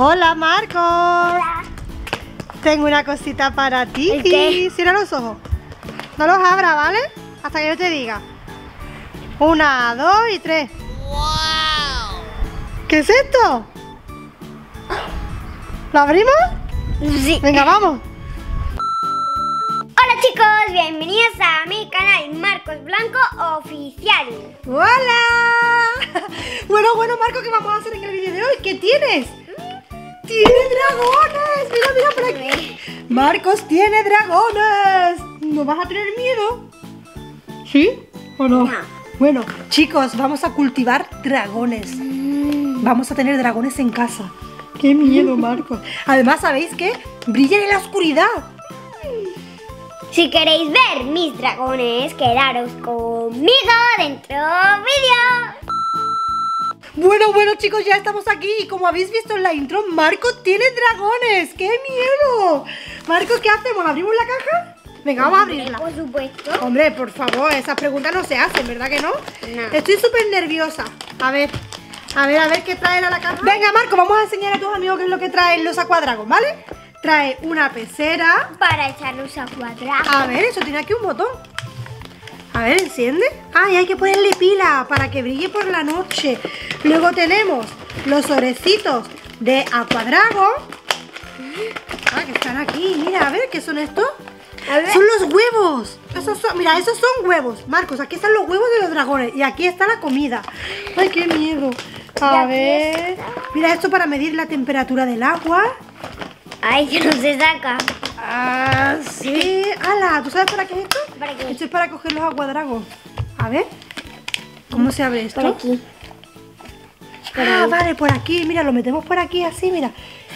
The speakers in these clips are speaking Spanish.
Hola, Marcos. Hola. Tengo una cosita para ti. ¿El qué? Cierra los ojos. No los abra, ¿vale? Hasta que yo te diga. 1, 2 y 3. ¡Wow! ¿Qué es esto? ¿Lo abrimos? Sí. Venga, vamos. Hola chicos, bienvenidos a mi canal Marcos Blanco Oficial. ¡Hola! Bueno, Marcos, ¿qué vamos a hacer en el vídeo de hoy? ¿Qué tienes? ¡Tiene dragones! Mira por aquí. Marcos tiene dragones. ¿No vas a tener miedo? ¿Sí? ¿O no? No. Bueno, chicos, vamos a cultivar dragones. Vamos a tener dragones en casa. ¡Qué miedo, Marcos! Además, ¿sabéis qué? Brillan en la oscuridad. Si queréis ver mis dragones, quedaros conmigo dentro vídeo. Bueno, chicos, ya estamos aquí y como habéis visto en la intro, Marcos tiene dragones. ¡Qué miedo! Marcos, ¿qué hacemos? ¿Abrimos la caja? Venga, vamos a abrirla. Por supuesto. Hombre, por favor, esas preguntas no se hacen, ¿verdad que no? No. Estoy súper nerviosa. A ver qué trae la caja. Venga, Marcos, vamos a enseñar a tus amigos qué es lo que traen los Aqua Dragons, ¿vale? Trae una pecera. Para echar los Aqua Dragons. A ver, eso tiene aquí un botón. A ver, enciende. Ay, hay que ponerle pila para que brille por la noche. Luego tenemos los sobrecitos de Aqua Dragon. Ah, que están aquí. Mira, a ver, ¿qué son estos? Son los huevos. Esos son huevos. Marcos, aquí están los huevos de los dragones. Y aquí está la comida. Ay, qué miedo. A ver. Está. Mira, esto para medir la temperatura del agua. Ay, que no se saca. Ah, sí. ¡Hala! ¿Tú sabes para qué es esto? ¿Para qué? Esto es para coger los Aqua Dragons. A ver. ¿Cómo se abre esto? Por aquí. Vale, por aquí. Mira, lo metemos por aquí así, mira.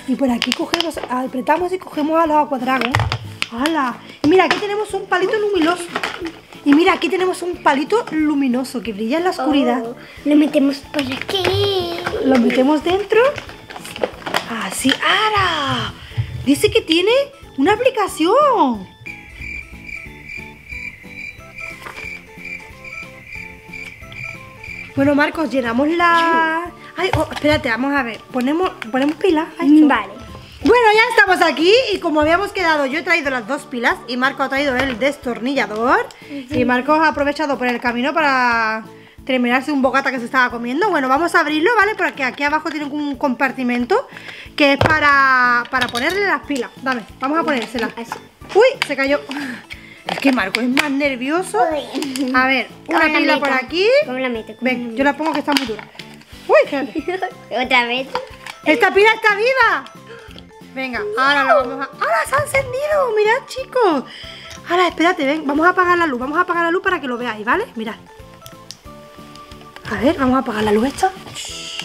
Y por aquí cogemos, apretamos y cogemos a los Aqua Dragons. ¡Hala! Y mira, aquí tenemos un palito luminoso. Que brilla en la oscuridad. Oh, lo metemos por aquí. Lo metemos dentro. Así. ¡Hala! Dice que tiene una aplicación. Bueno, Marcos, llenamos la... Ay, espérate, vamos a ver. Ponemos pilas. Vale. Bueno, ya estamos aquí y como habíamos quedado, yo he traído las dos pilas y Marcos ha traído el destornillador. Y Marcos ha aprovechado por el camino para terminarse un bocata que se estaba comiendo. Bueno, vamos a abrirlo, ¿vale? Porque aquí abajo tienen un compartimento que es para ponerle las pilas. Dame, vamos a ponérselas. Uy, se cayó. Es que Marco es más nervioso. A ver, una pila por aquí. Ven, yo la pongo que está muy dura. Uy, qué. Otra vez. Esta pila está viva. Venga, ahora la vamos a... ¡Ahora se ha encendido! Mirad, chicos. Ahora, espérate, ven, vamos a apagar la luz. Vamos a apagar la luz para que lo veáis, ¿vale? Mirad. A ver, vamos a apagar la luz esta. Shh.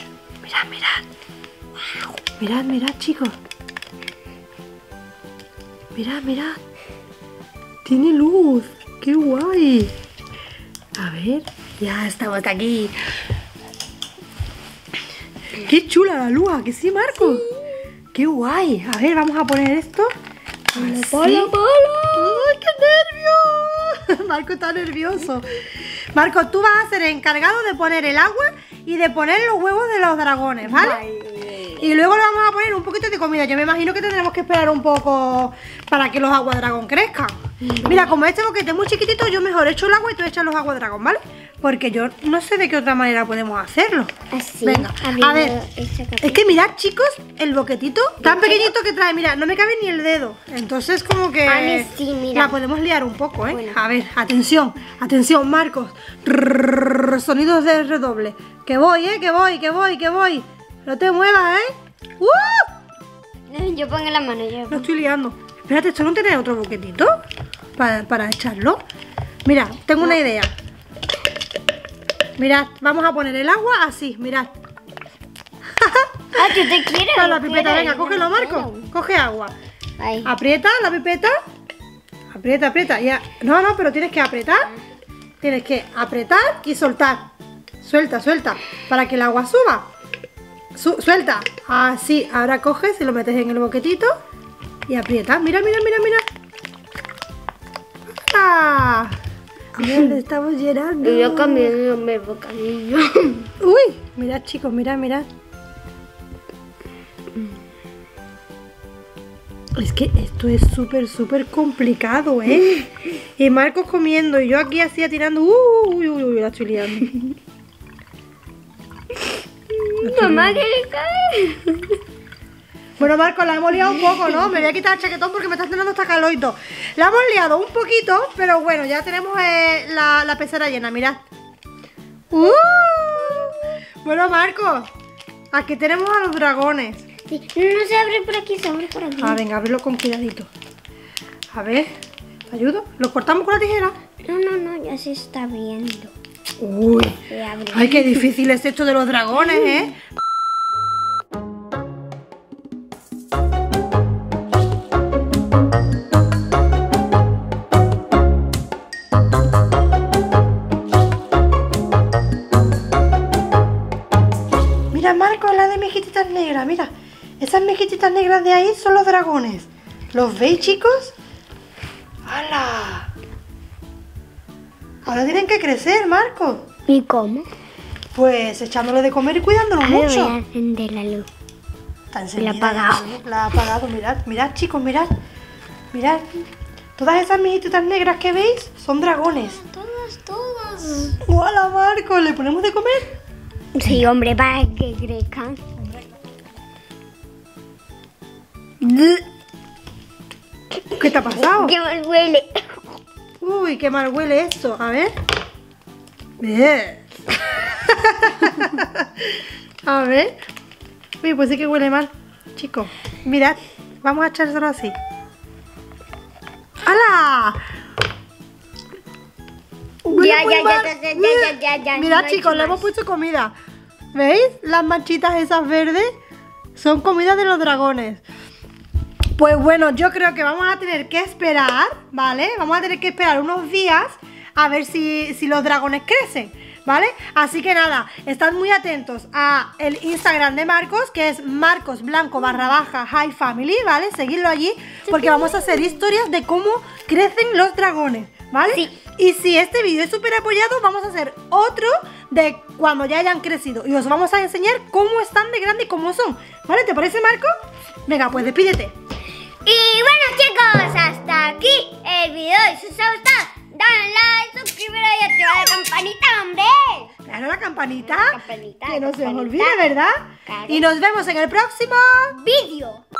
Mirad. Wow. Mirad, chicos. Mirad. Tiene luz. ¡Qué guay! A ver, ya estamos aquí. ¡Qué chula la luz! ¿Que sí, Marco? Sí. ¡Qué guay! A ver, vamos a poner esto. ¡Polo! ¡Ay, qué nervio! Marco está nervioso. Marco, tú vas a ser encargado de poner el agua y de poner los huevos de los dragones, ¿vale? Vale. Y luego le vamos a poner un poquito de comida. Yo me imagino que tendremos que esperar un poco para que los Aqua Dragons crezcan. Mira, como este boquete es muy chiquitito, yo mejor echo el agua y tú echas los Aqua Dragons, ¿vale? Porque yo no sé de qué otra manera podemos hacerlo. Así. Venga, a ver. Es que mirad, chicos, el boquetito tan pequeñito que trae. Mira, no me cabe ni el dedo. Entonces como que a mí sí, mira. La podemos liar un poco, ¿eh? Bueno. A ver, atención, Marcos. Sonidos de redoble. Que voy, ¿eh? Que voy. No te muevas, ¿eh? ¡Uh! Yo pongo la mano. No estoy liando. Espérate, ¿esto no tiene otro boquetito para echarlo? Mira, tengo una idea. Mirad, vamos a poner el agua así, mirad. ¡Ah, que te quiero! Con la pipeta, venga, cógelo, Marco. Coge agua. Ahí. Aprieta la pipeta. Aprieta. Ya. No, pero tienes que apretar. Tienes que apretar y soltar. Suelta. Para que el agua suba. Suelta. Así. Ahora coges y lo metes en el boquetito. Y aprietas. Mira. ¡Ah! Mira, le estamos llenando. Y yo cambié el nombre del bocadillo. Uy, mirad, chicos, mirad. Es que esto es súper, súper complicado, ¿eh? Y Marcos comiendo y yo aquí así atirando. Uy, uy, uy, la estoy liando. Mamá, que le cae. Bueno, Marcos, la hemos liado un poco, ¿no? Me voy a quitar el chaquetón porque me está teniendo hasta calor y todo. La hemos liado un poquito, pero bueno, ya tenemos la pecera llena, mirad. Bueno, Marcos, aquí tenemos a los dragones. Sí. No se abre por aquí, se abre por aquí. Ah, venga, ábrelo con cuidadito. A ver, ¿te ayudo? ¿Lo cortamos con la tijera? No, no, no, ya se está abriendo. Uy, ay, qué difícil es esto de los dragones, ¿eh? Mira, Marco, la de mejillitas negras, mira. Esas mejillitas negras de ahí son los dragones. ¿Los veis, chicos? ¡Hala! Ahora tienen que crecer, Marco. ¿Y cómo? Pues echándole de comer y cuidándolo mucho. Voy a encender la luz. Está encendida. La ha apagado. La ha apagado, mirad, mirad, chicos, mirad. Mirad. Todas esas mejillitas negras que veis son dragones. Todas, todas. ¡Hala, Marco! ¿Le ponemos de comer? Sí, hombre, para que crezcan. ¿Qué te ha pasado? ¡Qué mal huele! Uy, qué mal huele esto. A ver. A ver. Uy, pues sí que huele mal. Chicos, mirad. Vamos a echárselo así. ¡Hala! Ya. Mirad, no, chicos, le hemos puesto comida. ¿Veis? Las manchitas esas verdes son comida de los dragones. Pues bueno, yo creo que vamos a tener que esperar, ¿vale? Vamos a tener que esperar unos días a ver si los dragones crecen, ¿vale? Así que nada, estad muy atentos a el Instagram de Marcos, que es marcosblanco/highfamily, ¿vale? Seguidlo allí porque vamos a hacer historias de cómo crecen los dragones, ¿vale? Sí. Y si este vídeo es súper apoyado, vamos a hacer otro de cuando ya hayan crecido y os vamos a enseñar cómo están de grande y cómo son, ¿vale? ¿Te parece, Marco? Venga, pues despídete. Y bueno, chicos, hasta aquí el video. Si os ha gustado, dale like, suscríbete y activa la campanita, hombre. Claro, la campanita. Que no se os olvide, ¿verdad? Claro. Y nos vemos en el próximo vídeo.